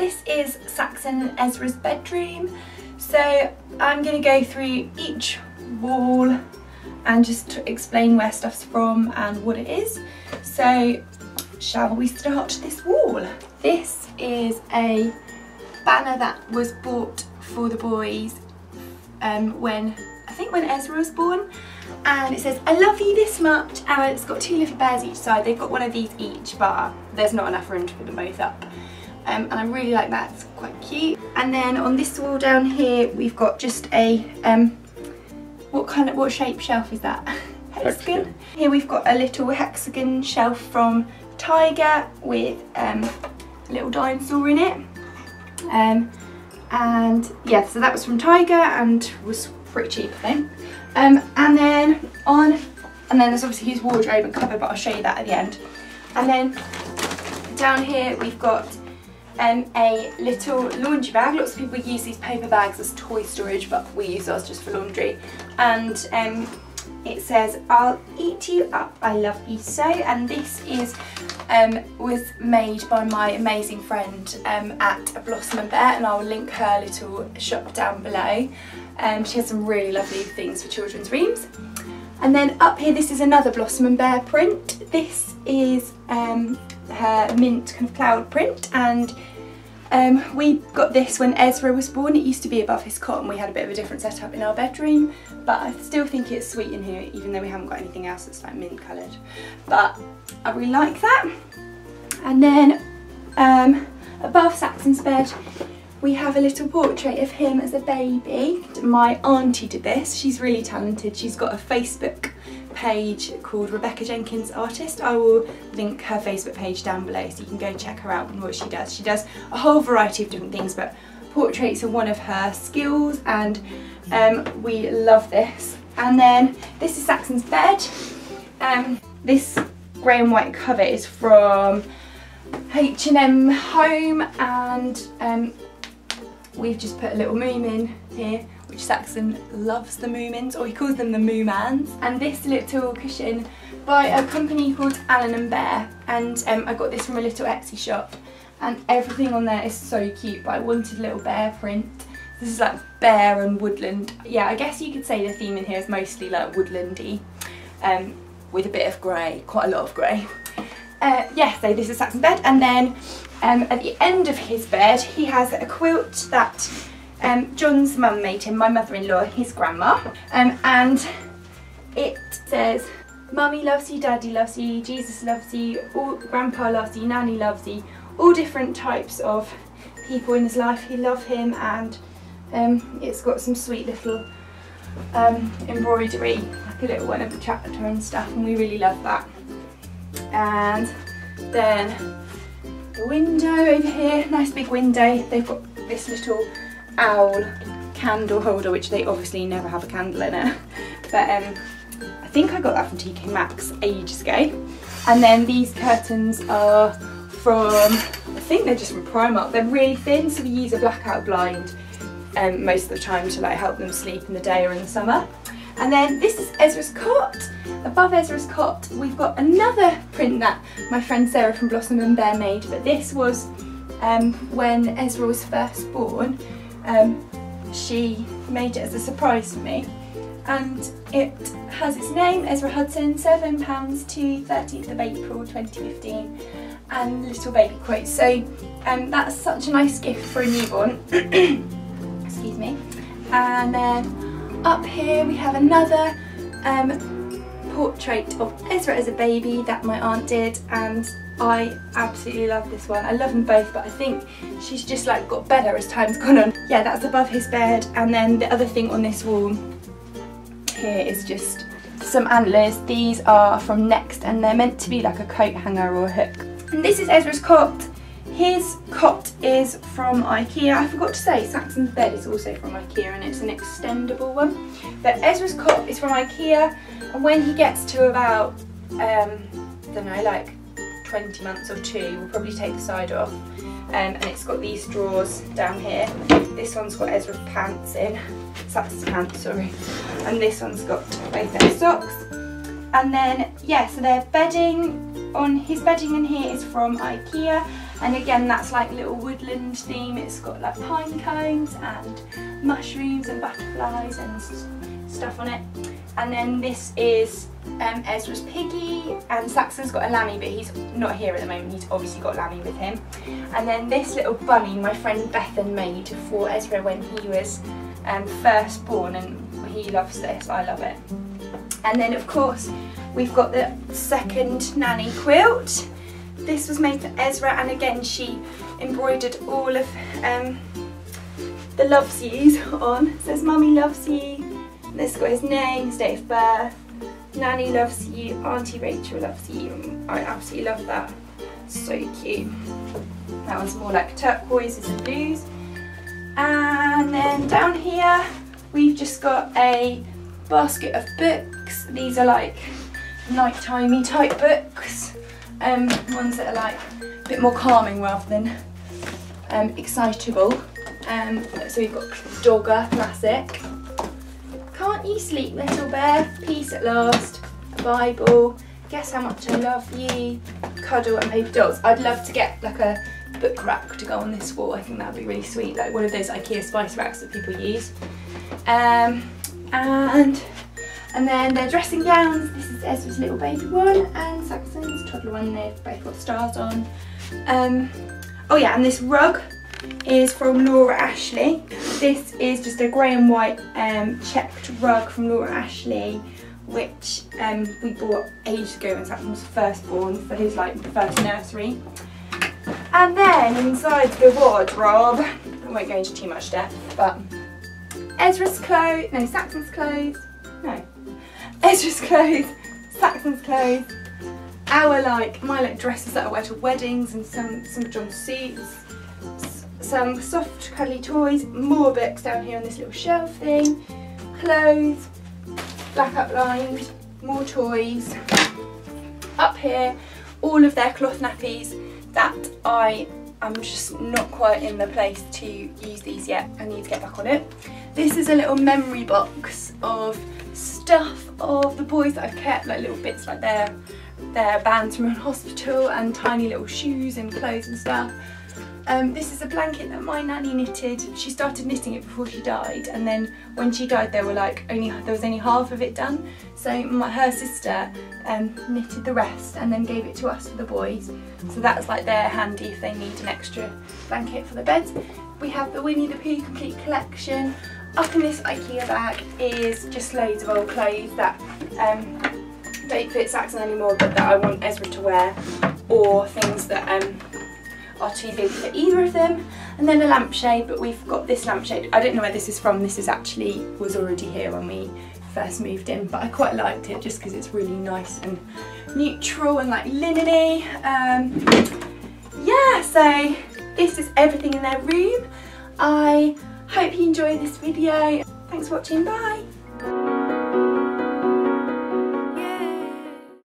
This is Saxon and Ezra's bedroom. So I'm going to go through each wall and just explain where stuff's from and what it is. So shall we start this wall? This is a banner that was bought for the boys when Ezra was born, and it says, "I love you this much," and it's got two little bears each side. They've got one of these each, but there's not enough room to put them both up. And I really like that, it's quite cute. And then on this wall down here, we've got just a, what shape shelf is that? Hexagon. Here we've got a little hexagon shelf from Tiger with a little dinosaur in it. And yeah, so that was from Tiger and was pretty cheap, I think. And then there's obviously his wardrobe and cupboard, but I'll show you that at the end. And then down here we've got a little laundry bag. Lots of people use these paper bags as toy storage, but we use ours just for laundry. And it says, "I'll eat you up, I love you so." And this is was made by my amazing friend at Blossom and Bear, and I'll link her little shop down below. She has some really lovely things for children's reams. And then up here, this is another Blossom and Bear print. This is her mint kind of cloud print, and we got this when Ezra was born. It used to be above his cot and we had a bit of a different setup in our bedroom, but I still think it's sweet in here, even though we haven't got anything else that's like mint coloured. But I really like that. And then above Saxon's bed, we have a little portrait of him as a baby. My auntie did this, she's really talented. She's got a Facebook page called Rebecca Jenkins Artist. I will link her Facebook page down below so you can go check her out and what she does. She does a whole variety of different things, but portraits are one of her skills, and we love this. And then this is Saxon's bed. This grey and white cover is from H&M Home, and we've just put a little Moomin here, which Saxon loves the Moomins, or he calls them the Moomans. And this little cushion by a company called Alan and Bear, and I got this from a little Etsy shop, and everything on there is so cute, but I wanted a little bear print. This is like bear and woodland. Yeah, I guess you could say the theme in here is mostly like woodlandy, with a bit of grey, quite a lot of grey. So this is Saxon's bed, and then at the end of his bed he has a quilt that John's mum made him, my mother-in-law, his grandma, and it says, "Mummy loves you, Daddy loves you, Jesus loves you, all, Grandpa loves you, Nanny loves you," all different types of people in his life who love him, and it's got some sweet little embroidery, like a little one of the chapter and stuff, and we really love that. And then the window over here, nice big window, they've got this little owl candle holder, which they obviously never have a candle in it, but I think I got that from TK Maxx ages ago. And then these curtains are from, I think they're just from Primark. They're really thin, so we use a blackout blind most of the time to like help them sleep in the day or in the summer. And then this is Ezra's cot. Above Ezra's cot, we've got another print that my friend Sarah from Blossom and Bear made, but this was when Ezra was first born. She made it as a surprise for me, and it has its name, Ezra Hudson, £7 to 13th of April 2015, and little baby quotes. So that's such a nice gift for a newborn. Excuse me. And then up here we have another portrait of Ezra as a baby that my aunt did, and I absolutely love this one. I love them both, but I think she's just like got better as time's gone on. Yeah, that's above his bed. And then the other thing on this wall here is just some antlers. These are from Next, and they're meant to be like a coat hanger or a hook. And this is Ezra's cot. His cot is from IKEA. I forgot to say, Saxon's bed is also from IKEA, and it's an extendable one. But Ezra's cot is from IKEA, and when he gets to about, I don't know, like 20 months or two, we'll probably take the side off, and it's got these drawers down here. This one's got Ezra's pants in, Sax's pants, sorry, and this one's got both their socks. And then, yeah, so their bedding, on his bedding in here is from IKEA, And again, that's like little woodland theme. It's got like pine cones and mushrooms and butterflies and stuff on it. And then this is Ezra's piggy, and Saxon's got a lammy, but he's not here at the moment. He's obviously got lammy with him. And then this little bunny my friend Bethan made for Ezra when he was first born, and he loves this. I love it. And then of course we've got the second nanny quilt. This was made for Ezra, and again she embroidered all of the lovesies on. It says Mummy loves you. This got his name, his date of birth, Nanny loves you, Auntie Rachel loves you. I absolutely love that, so cute. That one's more like turquoises and blues. And then down here we've just got a basket of books. These are like night-timey type books, ones that are like a bit more calming rather than excitable. So we've got Dogger, classic. Can't you sleep, little bear? Peace at last. A Bible. Guess how much I love you. Cuddle and paper dolls. I'd love to get like a book rack to go on this wall. I think that'd be really sweet. Like one of those IKEA spice racks that people use. And then their dressing gowns. This is Ezra's little baby one and Saxon's toddler one. They've both got stars on. Oh yeah, and this rug is from Laura Ashley. This is just a grey and white checked rug from Laura Ashley, which we bought ages ago when Saxon was first born for his like first nursery. And then inside the wardrobe, I won't go into too much depth, but Ezra's clothes, Saxon's clothes, our like my like dresses that I wear to weddings, and some John's suits. Some soft cuddly toys, more books down here on this little shelf thing, clothes, black up lined, more toys. Up here, all of their cloth nappies that I am just not quite in the place to use these yet. I need to get back on it. This is a little memory box of stuff of the boys that I've kept, like little bits like their bands from hospital and tiny little shoes and clothes and stuff. This is a blanket that my nanny knitted. She started knitting it before she died, and then when she died there was only half of it done, so her sister knitted the rest and then gave it to us for the boys. So that's like their handy if they need an extra blanket for the beds. We have the Winnie the Pooh complete collection. Up in this IKEA bag is just loads of old clothes that don't fit Saxon anymore but that I want Ezra to wear, or things that are too big for either of them. And then a lampshade, but we've got this lampshade. I don't know where this is from. This is actually was already here when we first moved in, but I quite liked it just because it's really nice and neutral and like linen-y. Yeah, so this is everything in their room. I hope you enjoy this video. Thanks for watching, bye.